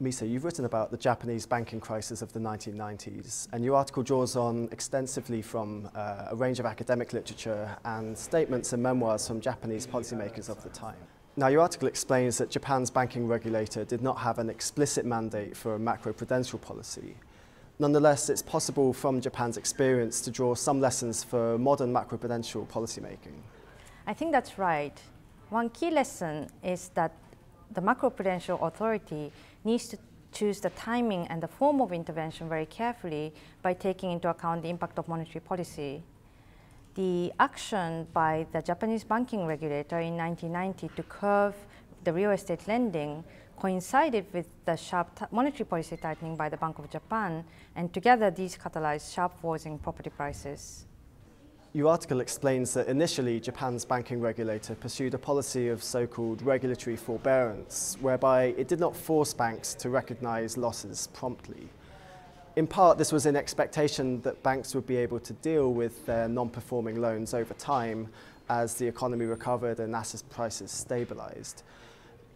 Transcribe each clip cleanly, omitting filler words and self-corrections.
Miso, you've written about the Japanese banking crisis of the 1990s, and your article draws on extensively from a range of academic literature and statements and memoirs from Japanese policymakers of the time. Now, your article explains that Japan's banking regulator did not have an explicit mandate for a macroprudential policy. Nonetheless, it's possible from Japan's experience to draw some lessons for modern macroprudential policymaking. I think that's right. One key lesson is that the macroprudential authority needs to choose the timing and the form of intervention very carefully by taking into account the impact of monetary policy. The action by the Japanese banking regulator in 1990 to curb the real estate lending coincided with the sharp monetary policy tightening by the Bank of Japan, and together these catalyzed sharp falls in property prices. Your article explains that initially Japan's banking regulator pursued a policy of so-called regulatory forbearance, whereby it did not force banks to recognize losses promptly. In part, this was in expectation that banks would be able to deal with their non-performing loans over time as the economy recovered and asset prices stabilized.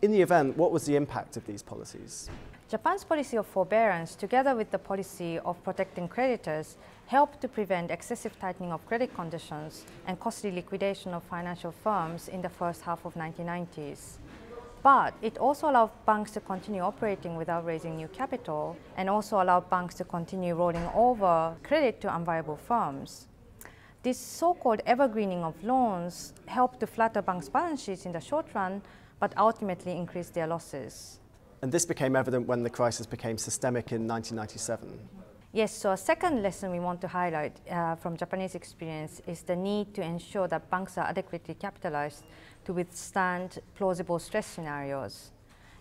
In the event, what was the impact of these policies? Japan's policy of forbearance, together with the policy of protecting creditors, helped to prevent excessive tightening of credit conditions and costly liquidation of financial firms in the first half of the 1990s. But it also allowed banks to continue operating without raising new capital, and also allowed banks to continue rolling over credit to unviable firms. This so-called evergreening of loans helped to flatter banks' balance sheets in the short run, but ultimately increased their losses. And this became evident when the crisis became systemic in 1997. Yes, so a second lesson we want to highlight from Japanese experience is the need to ensure that banks are adequately capitalized to withstand plausible stress scenarios.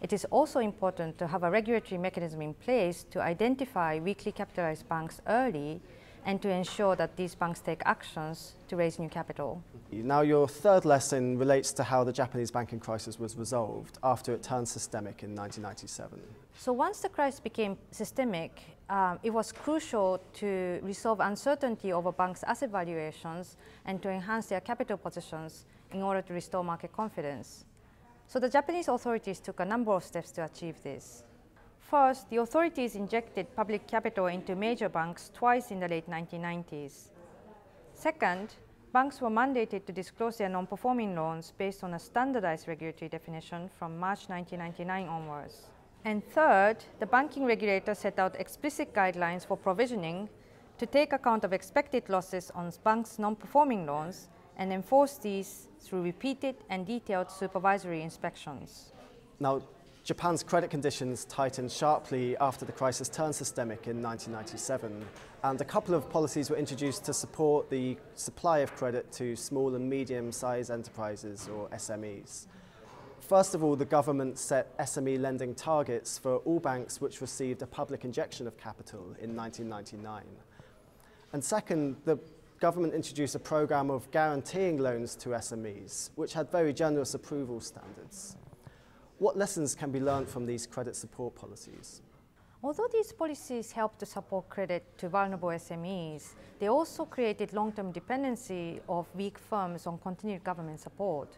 It is also important to have a regulatory mechanism in place to identify weakly capitalized banks early and to ensure that these banks take actions to raise new capital. Now, your third lesson relates to how the Japanese banking crisis was resolved after it turned systemic in 1997. So once the crisis became systemic, it was crucial to resolve uncertainty over banks' asset valuations and to enhance their capital positions in order to restore market confidence. So the Japanese authorities took a number of steps to achieve this. First, the authorities injected public capital into major banks twice in the late 1990s. Second, banks were mandated to disclose their non-performing loans based on a standardized regulatory definition from March 1999 onwards. And third, the banking regulator set out explicit guidelines for provisioning to take account of expected losses on banks' non-performing loans and enforce these through repeated and detailed supervisory inspections. Now, Japan's credit conditions tightened sharply after the crisis turned systemic in 1997, and a couple of policies were introduced to support the supply of credit to small and medium-sized enterprises, or SMEs. First of all, the government set SME lending targets for all banks which received a public injection of capital in 1999. And second, the government introduced a program of guaranteeing loans to SMEs, which had very generous approval standards. What lessons can be learned from these credit support policies? Although these policies helped to support credit to vulnerable SMEs, they also created long-term dependency of weak firms on continued government support.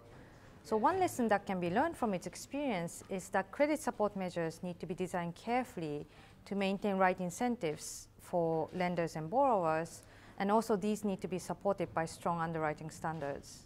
So one lesson that can be learned from its experience is that credit support measures need to be designed carefully to maintain right incentives for lenders and borrowers, and also these need to be supported by strong underwriting standards.